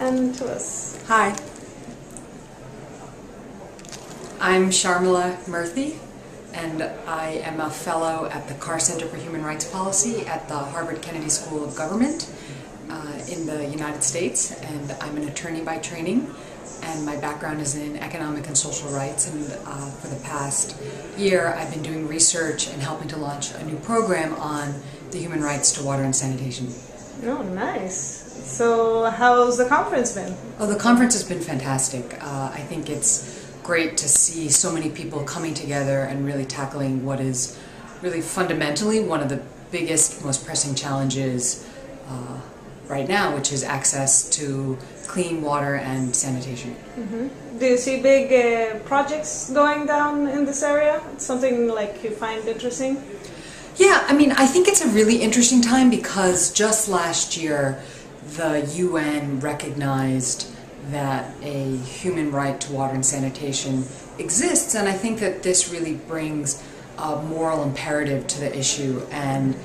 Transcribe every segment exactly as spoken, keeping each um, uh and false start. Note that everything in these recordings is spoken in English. and to us. Hi, I'm Sharmila Murthy, and I am a fellow at the Carr Center for Human Rights Policy at the Harvard Kennedy School of Government uh, in the United States, and I'm an attorney by training, and my background is in economic and social rights, and uh, for the past year I've been doing research and helping to launch a new program on the human rights to water and sanitation. Oh, nice. So how's the conference been? Oh, the conference has been fantastic. Uh, I think it's great to see so many people coming together and really tackling what is really fundamentally one of the biggest, most pressing challenges uh, right now, which is access to clean water and sanitation. Mm-hmm. Do you see big uh, projects going down in this area? Something like you find interesting? Yeah, I mean, I think it's a really interesting time because just last year the U N recognized that a human right to water and sanitation exists, and I think that this really brings a moral imperative to the issue. And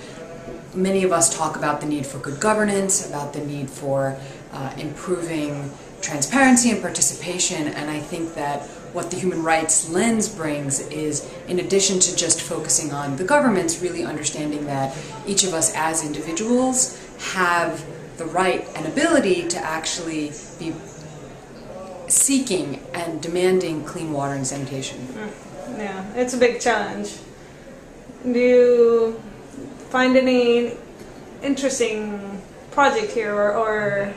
many of us talk about the need for good governance, about the need for uh, improving transparency and participation, and I think that what the human rights lens brings is, in addition to just focusing on the governments, really understanding that each of us as individuals have the right and ability to actually be seeking and demanding clean water and sanitation. Yeah, it's a big challenge. Do you find any interesting project here or, or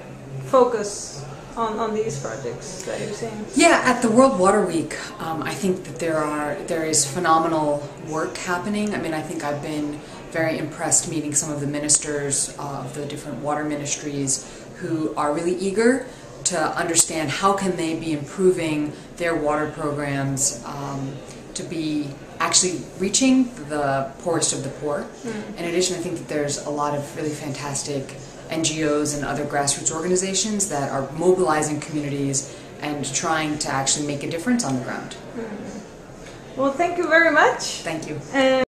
focus on, on these projects that you're seeing? Yeah, at the World Water Week, um, I think that there are there is phenomenal work happening. I mean, I think I've been very impressed meeting some of the ministers of the different water ministries who are really eager to understand how can they be improving their water programs um, to be actually reaching the poorest of the poor. Mm. In addition, I think that there's a lot of really fantastic N G Os and other grassroots organizations that are mobilizing communities and trying to actually make a difference on the ground. Mm. Well, thank you very much. Thank you. And